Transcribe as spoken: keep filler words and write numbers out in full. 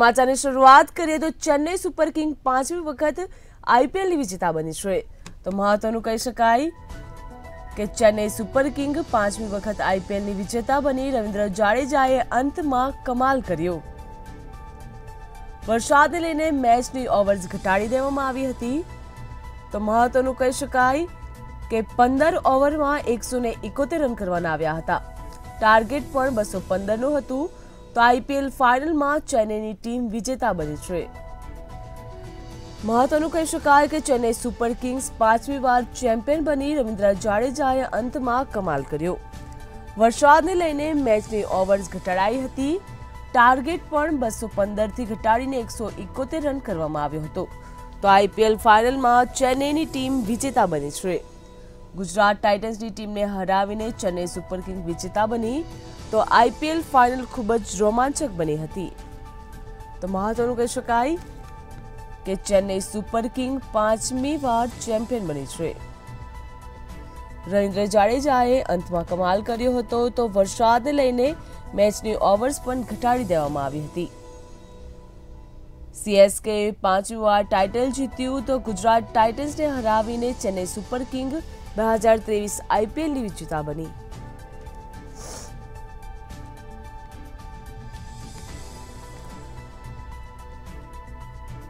समाचार की शुरुआत करिए तो चेन्नई सुपर किंग पांचवी वखत आईपीएल विजेता बनी है। तो महत्वनुं कही शकाय के चेन्नई सुपर किंग पांचमी वखत आईपीएल विजेता बनी। रविंद्र जाडेजाए अंत में कमाल कर्यो। वरसाद ने लईने मैचनी ओवर्स घटाड़ी देवामां आवी हती। तो महत्वनुं कही शकाय के पंदर ओवर में एक सौ इकोतेर रन करवाना आव्या हता। टार्गेट पण बसो पंदर नुं हतुं। तो आईपीएल फाइनल में चेन्नईनी टीम विजेता बनी है। महत्वनुं कही शकाय के चेन्नई सुपर किंग्स पांचमी वार चेम्पियन बनी। रविंद्र जाडेजाए अंत में कमाल कर्यो। वरसादने लईने मैचनी ओवर्स घटाड़ी हती। टार्गेट पण बसो पंदर थी घटाडीने एक सौ इकोतेर रन करवामां आव्यो हतो। तो आईपीएल फाइनल में चेन्नईनी टीम विजेता बनी है। गुजरात टाइटन्स की टीम ने हरावीने चेन्नई सुपर किंग विजेता बनी। तो आईपीएल फाइनल खूब ज रोमांचक बनी हती। तो महत्वनुं कही शकाय के चेन्नई सुपर किंग पांचमी वार चेम्पियन बनी है। रविंद्र जाडेजाए अंत में कमाल कर्यो हतो। तो वरसादने लईने मैचनी ओवर्स पण घटाड़ी देवामां आवी हती। सीएसके पांचवी वार टाइटल जीत्युं। तो गुजरात टाइटन्स ने हरावीने चेन्नई सुपर किंग दो हज़ार तेईस आईपीएल विजेता बनी।